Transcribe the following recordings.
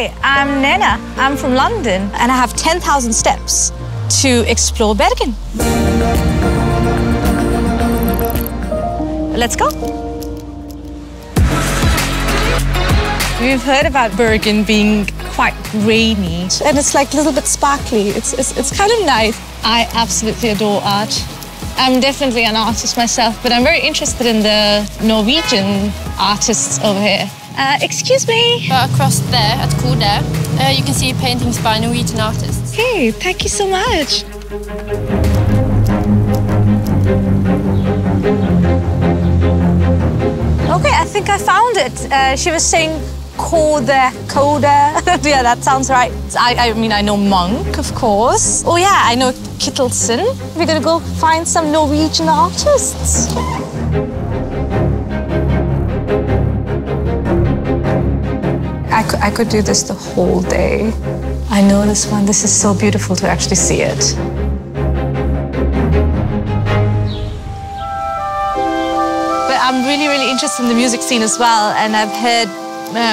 Hi, I'm Nena. I'm from London and I have 10,000 steps to explore Bergen. Let's go. We've heard about Bergen being quite rainy. And it's like a little bit sparkly. It's kind of nice. I absolutely adore art. I'm definitely an artist myself, but I'm very interested in the Norwegian artists over here. Excuse me? Across there, at Koda, you can see paintings by Norwegian artists. Hey, thank you so much. Okay, I think I found it. She was saying Koda, Koda. Yeah, that sounds right. I mean, I know Munch, of course. Oh yeah, I know Kittelsen. We're gonna go find some Norwegian artists. I could do this the whole day. I know this one. This is so beautiful to actually see it. But I'm really, really interested in the music scene as well, and I've heard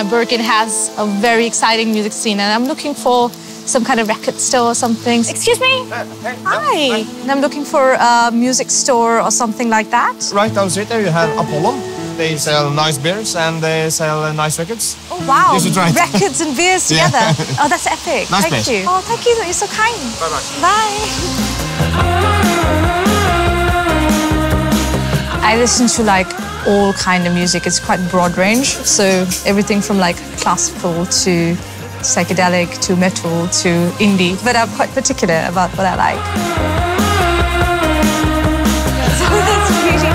Bergen has a very exciting music scene, and I'm looking for some kind of record store or something. Excuse me? Hi. And I'm looking for a music store or something like that. Right down the street there you have Apollon. They sell nice beers and they sell nice records. Oh, wow. You should try it. Records and beers together. Yeah. Oh, that's epic. Nice thank beer. You. Oh, thank you. You're so kind. Bye-bye. Bye. I listen to like all kind of music. It's quite broad range. So everything from like classical to psychedelic to metal to indie. But I'm quite particular about what I like. So that's really nice.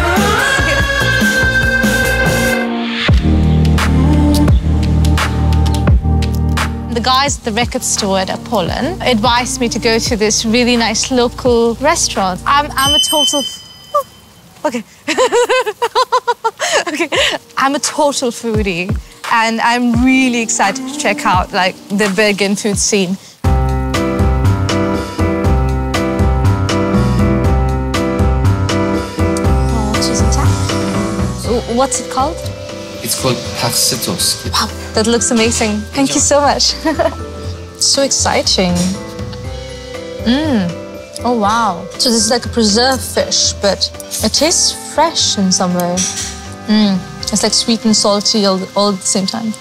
The guys at the record store at Apollon advised me to go to this really nice local restaurant. I'm a total... Oh, okay. Okay. I'm a total foodie. And I'm really excited to check out like the Bergen food scene. Oh, cheese and tap. What's it called? It's called Harsitos. Wow, that looks amazing. Thank you so much. So exciting. Oh wow. So this is like a preserved fish, but it tastes fresh in some way. It's like sweet and salty all at the same time.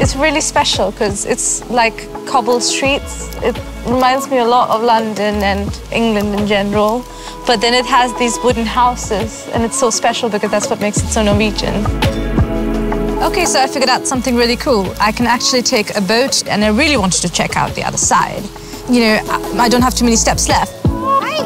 It's really special because it's like cobbled streets. It reminds me a lot of London and England in general. But then it has these wooden houses and it's so special because that's what makes it so Norwegian. Okay, so I figured out something really cool. I can actually take a boat and I really wanted to check out the other side. You know, I don't have too many steps left. Hi!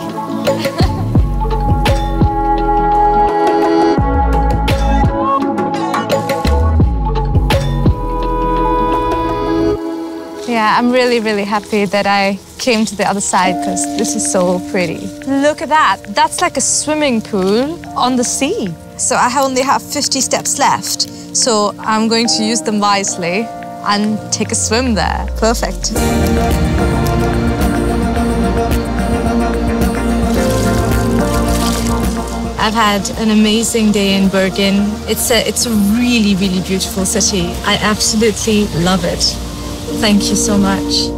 Yeah, I'm really, really happy that I came to the other side because this is so pretty. Look at that. That's like a swimming pool on the sea. So I only have 50 steps left. So I'm going to use them wisely and take a swim there. Perfect. I've had an amazing day in Bergen. It's a really, really beautiful city. I absolutely love it. Thank you so much.